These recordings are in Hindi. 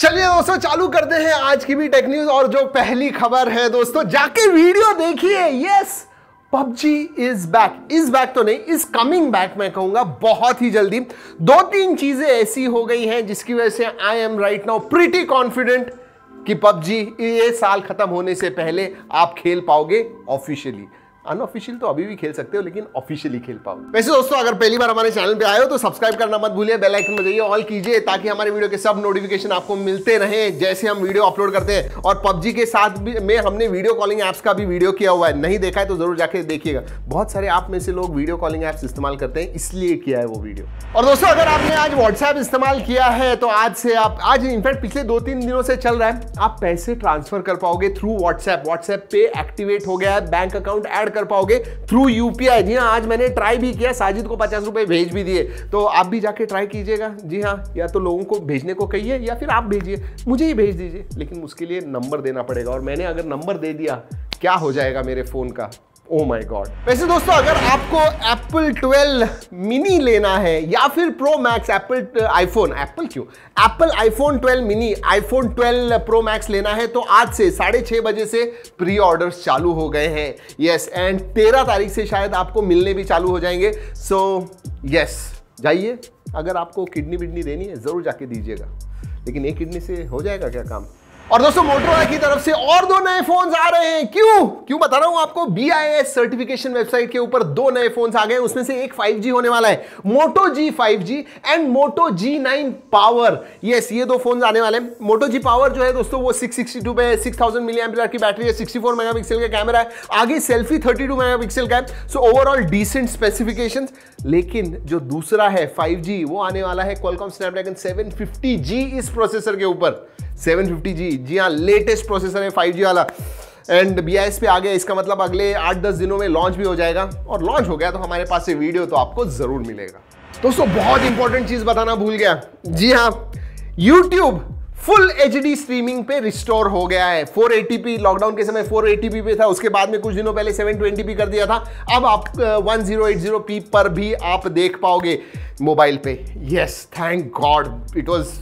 चलिए दोस्तों चालू करते हैं आज की भी टेक न्यूज। और जो पहली खबर है दोस्तों, जाके वीडियो देखिए। यस, PUBG इज बैक तो नहीं, इज कमिंग बैक मैं कहूंगा बहुत ही जल्दी। दो तीन चीजें ऐसी हो गई हैं जिसकी वजह से I am right now pretty confident कि PUBG ये साल खत्म होने से पहले आप खेल पाओगे ऑफिशियली। अनऑफिशियल तो अभी भी खेल सकते हो, लेकिन ऑफिशियली खेल पाओ। वैसे दोस्तों, अगर पहली बार हमारे चैनल पे आए हो तो सब्सक्राइब करना मत भूलिए, बेल आइकन बजाइए, ऑल कीजिए ताकि हमारे वीडियो के सब नोटिफिकेशन आपको मिलते रहे जैसे हम वीडियो अपलोड करते हैं। और PUBG के साथ भी में हमने वीडियो कॉलिंग ऐप्स का भी वीडियो किया हुआ है, नहीं देखा है तो जरूर जाके देखिएगा। बहुत सारे आप में से लोग वीडियो कॉलिंग ऐप्स इस्तेमाल करते हैं, इसलिए किया है वो वीडियो। और दोस्तों, अगर आपने आज व्हाट्सएप इस्तेमाल किया है तो आज से आप, आज इनफैक्ट पिछले दो तीन दिनों से चल रहा है, आप पैसे ट्रांसफर कर पाओगे थ्रू व्हाट्सएप। व्हाट्सएप पे एक्टिवेट हो गया है, बैंक अकाउंट ऐड कर पाओगे थ्रू यूपीआई। जी हाँ, आज मैंने ट्राई भी किया, साजिद को 50 रुपए भेज भी दिए, तो आप भी जाके ट्राई कीजिएगा। जी हाँ, या तो लोगों को भेजने को कहिए या फिर आप भेजिए, मुझे ही भेज दीजिए, लेकिन उसके लिए नंबर देना पड़ेगा। और मैंने अगर नंबर दे दिया, क्या हो जाएगा मेरे फोन का, ओ माय गॉड। वैसे दोस्तों, अगर आपको Apple 12 मिनी लेना है या फिर Pro Max iPhone 12 mini, iPhone 12 Pro Max लेना है तो आज से 6:30 बजे से प्री ऑर्डर्स चालू हो गए हैं। यस, एंड 13 तारीख से शायद आपको मिलने भी चालू हो जाएंगे। सो यस, जाइए, अगर आपको किडनी विडनी देनी है जरूर जाके दीजिएगा, लेकिन एक किडनी से हो जाएगा क्या काम। और दोस्तों, मोटोरोला की तरफ से और दो नए फोन्स आ रहे हैं। क्यों बता रहा हूं आपको, BIS सर्टिफिकेशन वेबसाइट के ऊपर दो नए फोन्स आ गए। उसमें से एक 5G होने वाला है, Moto G5G and Moto G9 power. Yes, ये दो फोन्स आने वाले हैं। मोटो G पावर जो है दोस्तों, वो 662 पे 6000 mAh की बैटरी है, 64 मेगापिक्सल का कैमरा है, आगे सेल्फी 32 मेगापिक्सल का है। So overall decent specifications. लेकिन जो दूसरा है 5G, वो आने वाला है क्वालकॉम स्नैपड्रैगन 750G इस प्रोसेसर के ऊपर। 750G, जी हाँ, लेटेस्ट प्रोसेसर है 5G वाला, एंड BIS पे आ गया। इसका मतलब अगले 8-10 दिनों में लॉन्च भी हो जाएगा, और लॉन्च हो गया तो हमारे पास से वीडियो तो आपको जरूर मिलेगा। दोस्तों, बहुत इंपॉर्टेंट चीज बताना भूल गया। जी हाँ, YouTube फुल HD स्ट्रीमिंग पे रिस्टोर हो गया है। 480p लॉकडाउन के समय 480p पे था, उसके बाद में कुछ दिनों पहले 720p कर दिया था। अब आप 1080p पर भी आप देख पाओगे मोबाइल पे। Yes, thank God, it was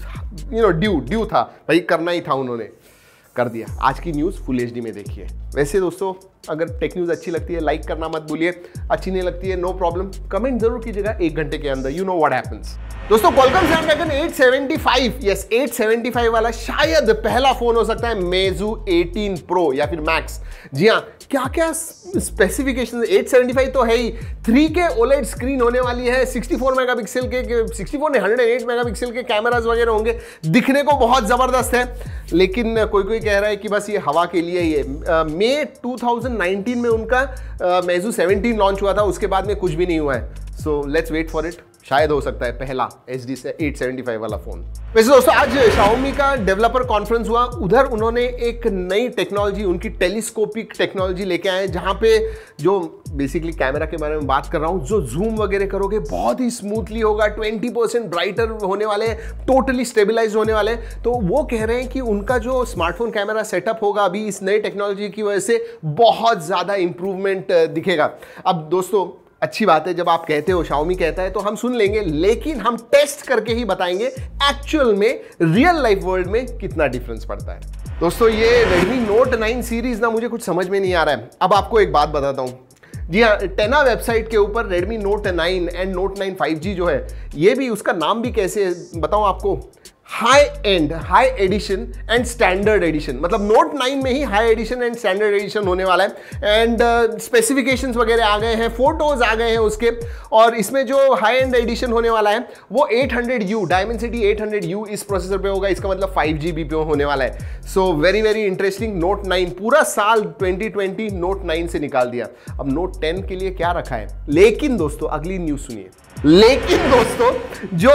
due था भाई, करना ही था, उन्होंने कर दिया। आज की न्यूज़ फुल HD में देखिए। वैसे दोस्तों, अगर टेक न्यूज़ अच्छी लगती है लाइक करना मत भूलिए, अच्छी नहीं लगती है नो प्रॉब्लम, कमेंट जरूर कीजिएगा 1 घंटे के अंदर। You know what happens. दोस्तों, क्वालकॉम स्नैपड्रैगन 875, यस 875 वाला शायद पहला फोन हो सकता है मेजू 18 प्रो या फिर मैक्स। जी हाँ, क्या क्या स्पेसिफिकेशन। 875 तो है ही, 3K OLED स्क्रीन होने वाली है, 64 मेगापिक्सल के 64 नहीं 108 मेगापिक्सल के कैमराज वगैरह होंगे। दिखने को बहुत ज़बरदस्त है, लेकिन कोई कोई कह रहा है कि बस ये हवा के लिए ही है। मई 2019 में उनका Meizu 17 लॉन्च हुआ था, उसके बाद में कुछ भी नहीं हुआ है। So let's wait for it, शायद हो सकता है पहला HD से 875 वाला फोन। वैसे दोस्तों, आज Xiaomi का डेवलपर कॉन्फ्रेंस हुआ, उधर उन्होंने एक नई टेक्नोलॉजी, उनकी टेलीस्कोपिक टेक्नोलॉजी लेके आए, जहां पे जो बेसिकली कैमरा के बारे में बात कर रहा हूं, जो जूम वगैरह करोगे बहुत ही स्मूथली होगा, 20% ब्राइटर होने वाले हैं, टोटली स्टेबिलाइज होने वाले हैं। तो वो कह रहे हैं कि उनका जो स्मार्टफोन कैमरा सेटअप होगा अभी इस नई टेक्नोलॉजी की वजह से बहुत ज़्यादा इंप्रूवमेंट दिखेगा। अब दोस्तों, अच्छी बात है, जब आप कहते हो Xiaomi कहता है तो हम सुन लेंगे, लेकिन हम टेस्ट करके ही बताएंगे एक्चुअल में रियल लाइफ वर्ल्ड में कितना डिफरेंस पड़ता है। दोस्तों, ये Redmi Note 9 सीरीज ना, मुझे कुछ समझ में नहीं आ रहा है। अब आपको एक बात बताता हूँ। जी हाँ, टेना वेबसाइट के ऊपर Redmi Note 9 and Note 9 5G जो है, ये भी, उसका नाम भी कैसे बताऊँ आपको, high end, high edition and standard edition. मतलब नोट 9 में ही high edition and standard edition होने वाला है। एंड स्पेसिफिकेशंस वगैरह आ गए हैं, फोटोज आ गए हैं उसके। और इसमें जो हाई एंड एडिशन होने वाला है वो 800U डायमेंसिटी 800U इस प्रोसेसर पे होगा। इसका मतलब 5GB पे होने वाला है। So very very interesting. Note 9 पूरा साल 2020 नोट 9 से निकाल दिया, अब नोट 10 के लिए क्या रखा है। लेकिन दोस्तों, अगली न्यूज़ सुनिए। लेकिन दोस्तों, जो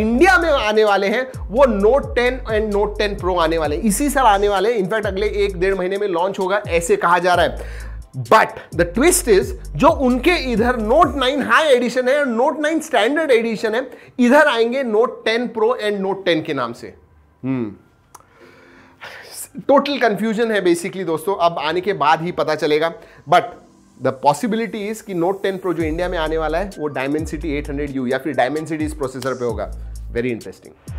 इंडिया में आने वाले हैं वो नोट 10 एंड नोट 10 प्रो आने वाले, इसी साल आने वाले। इनफैक्ट अगले 1-1.5 महीने में लॉन्च होगा, ऐसे कहा जा रहा है। बट द ट्विस्ट इज, जो उनके इधर नोट 9 हाई एडिशन है और नोट 9 स्टैंडर्ड एडिशन है, इधर आएंगे नोट 10 प्रो एंड नोट 10 के नाम से। टोटल कंफ्यूजन है बेसिकली दोस्तों, अब आने के बाद ही पता चलेगा। बट द पॉसिबिलिटी इज कि नोट 10 प्रो जो इंडिया में आने वाला है वो डायमेंसिटी 800U या फिर डायमेंसिटी इस प्रोसेसर पे होगा। Very interesting.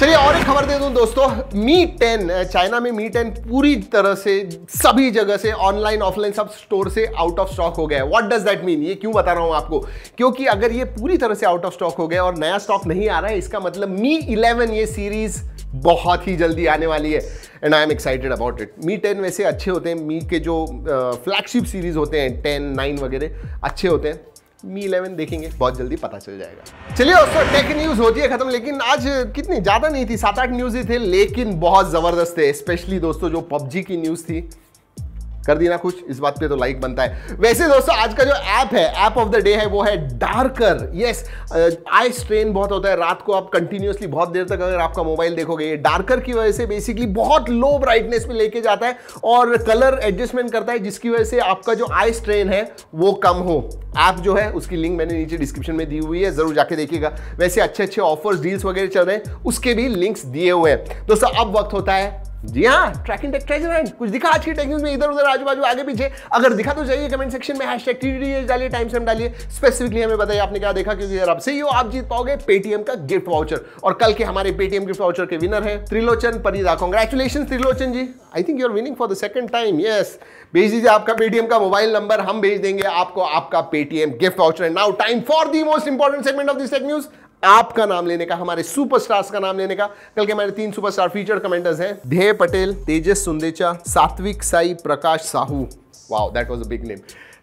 चलिए और एक खबर दे दूं दोस्तों, Mi 10 चाइना में Mi 10 पूरी तरह से सभी जगह से ऑनलाइन ऑफलाइन सब स्टोर से आउट ऑफ स्टॉक हो गया है। What does that mean? ये क्यों बता रहा हूं आपको? क्योंकि अगर ये पूरी तरह से आउट ऑफ स्टॉक हो गया और नया स्टॉक नहीं आ रहा है, इसका मतलब Mi 11 ये सीरीज बहुत ही जल्दी आने वाली है and I am excited about it. Mi 10 वैसे अच्छे होते हैं, Mi के जो फ्लैगशिप सीरीज होते हैं 10, 9 वगैरह अच्छे होते हैं। Mi 11 देखेंगे, बहुत जल्दी पता चल जाएगा। चलिए दोस्तों, टेक न्यूज होती है खत्म, लेकिन आज कितनी ज्यादा नहीं थी, 7-8 न्यूज ही थे लेकिन बहुत जबरदस्त थे। स्पेशली दोस्तों जो PUBG की न्यूज थी, कर दी ना कुछ, इस बात पे तो लाइक बनता है। वैसे दोस्तों आज का जो ऐप है, ऐप ऑफ द डे है, वो है डार्कर। यस, आई स्ट्रेन बहुत होता है रात को, आप कंटिन्यूअसली बहुत देर तक अगर आपका मोबाइल देखोगे, ये डार्कर की वजह से बेसिकली बहुत लो ब्राइटनेस में लेके जाता है और कलर एडजस्टमेंट करता है, जिसकी वजह से आपका जो आई स्ट्रेन है वो कम हो। ऐप जो है उसकी लिंक मैंने नीचे डिस्क्रिप्शन में दी हुई है, जरूर जाके देखिएगा। वैसे अच्छे अच्छे ऑफर्स, डील्स वगैरह चल रहे हैं, उसके भी लिंक्स दिए हुए हैं। दोस्तों अब वक्त होता है, जी हाँ, ट्रैकिंग टेक ट्रेजर हंट। कुछ दिखा आज की टेक न्यूज में इधर उधर आजू बाजू आगे पीछे? अगर दिखा तो जाइए कमेंट सेक्शन में #TDTH डालिए, टाइम स्टैम्प डालिए, स्पेसिफिकली हमें बताइए आपने क्या देखा, क्योंकि अगर आप सही हो आप जीत पाओगे पेटीएम का गिफ्ट वाउचर। और कल के हमारे पेटीएम गिफ्ट वाउचर के विनर है Trilochan Parija. Congratulation Trilochan ji, I think you are winning for the second time. Yes, भेज दीजिए आपका पेटीएम का मोबाइल नंबर, हम भेज देंगे आपको आपका Paytm gift voucher. Now time for the most important segment of this tech news, आपका नाम लेने का, हमारे सुपरस्टार्स का नाम लेने का। कल के हमारे 3 सुपरस्टार फीचर कमेंटर्स हैं, De Patel, Tejas Sundecha, Satvik Sai Prakash Sahu. Wow, that was a big name.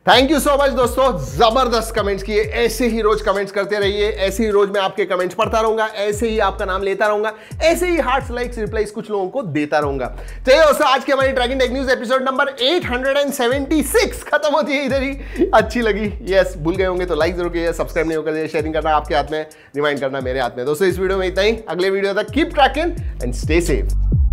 Thank you so much दोस्तों, जबरदस्त कमेंट्स किए। ऐसे ही रोज कमेंट्स करते रहिए, ऐसे ही रोज मैं आपके कमेंट्स पढ़ता रहूंगा, ऐसे ही आपका नाम लेता रहूंगा, ऐसे ही हार्ट्स, लाइक्स, रिप्लाईज कुछ लोगों को देता रहूंगा। चलिए दोस्तों, आज की हमारी tracking tech news episode number 876 खत्म होती है इधर ही। अच्छी लगी? यस, भूल गए होंगे तो लाइक जरूर कीजिए, सब्सक्राइब नहीं होकर शेयरिंग करना आपके हाथ में, रिमाइंड करना मेरे हाथ में। दोस्तों इस वीडियो में इतना ही, अगले वीडियो तक keep tracking and stay safe.